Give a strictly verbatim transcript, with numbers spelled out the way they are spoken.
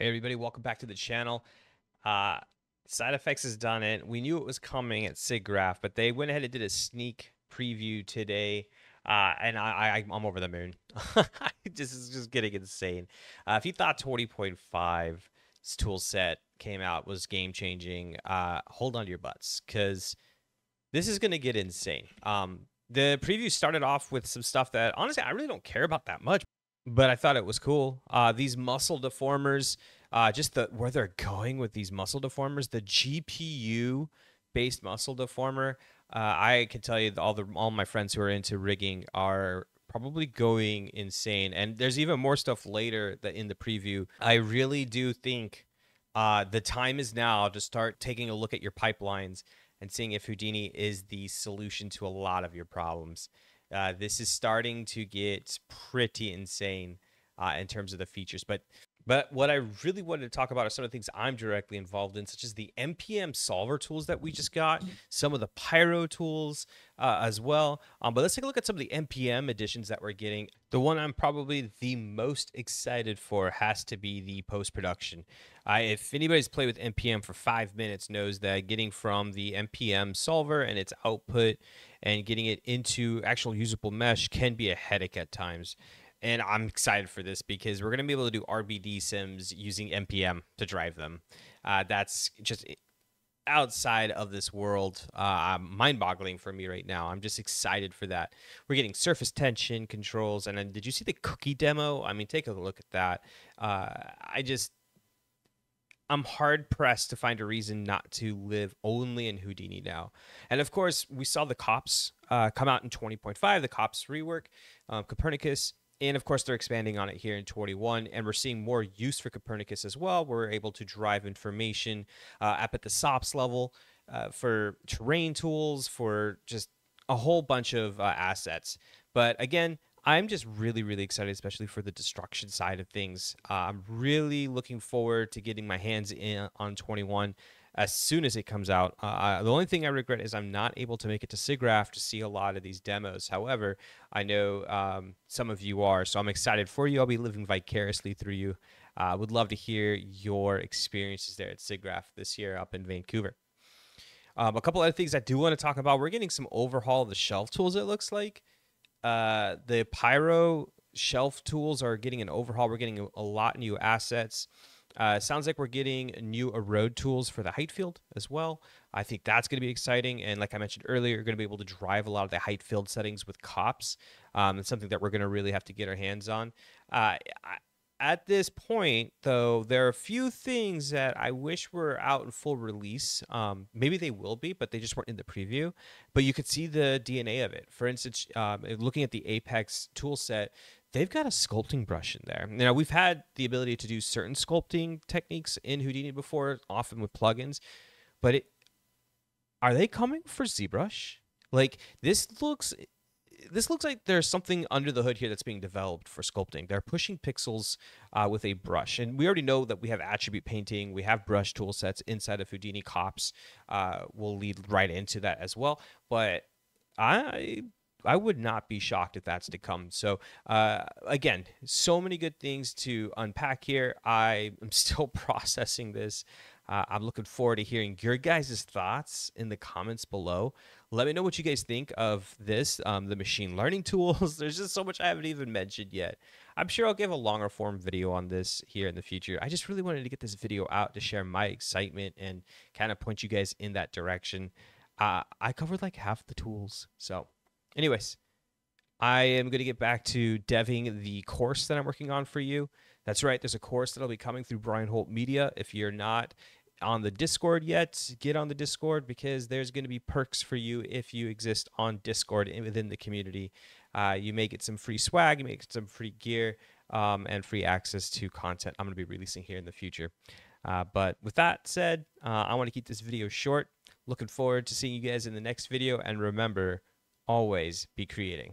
Hey everybody, welcome back to the channel. Uh, SideFX has done it. We knew it was coming at SIGGRAPH, but they went ahead and did a sneak preview today, uh, and I, I, I'm over the moon. This is just getting insane. Uh, if you thought twenty point five's tool set came out was game-changing, uh, hold on to your butts, because this is going to get insane. Um, the preview started off with some stuff that, honestly, I really don't care about that much. But I thought it was cool. Uh, these muscle deformers, uh, just the where they're going with these muscle deformers, the G P U-based muscle deformer. Uh, I can tell you that all the all my friends who are into rigging are probably going insane. And there's even more stuff later that in the preview. I really do think uh, the time is now to start taking a look at your pipelines and seeing if Houdini is the solution to a lot of your problems. Uh, this is starting to get pretty insane uh, in terms of the features. But but what I really wanted to talk about are some of the things I'm directly involved in, such as the M P M solver tools that we just got, some of the Pyro tools uh, as well. Um, but let's take a look at some of the M P M additions that we're getting. The one I'm probably the most excited for has to be the post-production. Uh, if anybody's played with M P M for five minutes knows that getting from the M P M solver and its output and getting it into actual usable mesh can be a headache at times. And I'm excited for this because we're going to be able to do R B D sims using M P M to drive them. Uh, that's just outside of this world, uh, mind-boggling for me right now. I'm just excited for that. We're getting surface tension controls. And then did you see the cookie demo? I mean, take a look at that. Uh, I just... I'm hard-pressed to find a reason not to live only in Houdini now. And, of course, we saw the C O Ps uh, come out in twenty point five, the C O Ps rework, um, Copernicus. And, of course, they're expanding on it here in twenty-one, and we're seeing more use for Copernicus as well. We're able to drive information uh, up at the SOPS level uh, for terrain tools, for just a whole bunch of uh, assets. But, again, I'm just really, really excited, especially for the destruction side of things. Uh, I'm really looking forward to getting my hands in on twenty-one as soon as it comes out. Uh, the only thing I regret is I'm not able to make it to SIGGRAPH to see a lot of these demos. However, I know um, some of you are, so I'm excited for you. I'll be living vicariously through you. I uh, would love to hear your experiences there at SIGGRAPH this year up in Vancouver. Um, a couple other things I do want to talk about. We're getting some overhaul of the shelf tools, it looks like. Uh, the Pyro shelf tools are getting an overhaul. We're getting a lot of new assets. Uh, sounds like we're getting new erode tools for the height field as well. I think that's going to be exciting. And like I mentioned earlier, you're going to be able to drive a lot of the height field settings with C O Ps. Um, it's something that we're going to really have to get our hands on. Uh, at this point, though, there are a few things that I wish were out in full release. Um, maybe they will be, but they just weren't in the preview. But you could see the D N A of it. For instance, um, looking at the Apex tool set, they've got a sculpting brush in there. Now, we've had the ability to do certain sculpting techniques in Houdini before, often with plugins, but it, are they coming for ZBrush? Like, this looks, this looks like there's something under the hood here that's being developed for sculpting. They're pushing pixels uh, with a brush, and we already know that we have attribute painting, we have brush tool sets inside of Houdini. C O Ps uh, will lead right into that as well, but I... I would not be shocked if that's to come. So, uh, again, so many good things to unpack here. I am still processing this. Uh, I'm looking forward to hearing your guys' thoughts in the comments below. Let me know what you guys think of this, um, the machine learning tools. There's just so much I haven't even mentioned yet. I'm sure I'll give a longer form video on this here in the future. I just really wanted to get this video out to share my excitement and kind of point you guys in that direction. Uh, I covered like half the tools, so... Anyways, I am going to get back to deving the course that I'm working on for you. That's right. There's a course that'll be coming through Brian Holt Media. If you're not on the Discord yet, get on the Discord because there's going to be perks for you if you exist on Discord and within the community. Uh, you may get some free swag, you may get some free gear, um, and free access to content I'm going to be releasing here in the future. Uh, but with that said, uh, I want to keep this video short. Looking forward to seeing you guys in the next video. And remember... always be creating.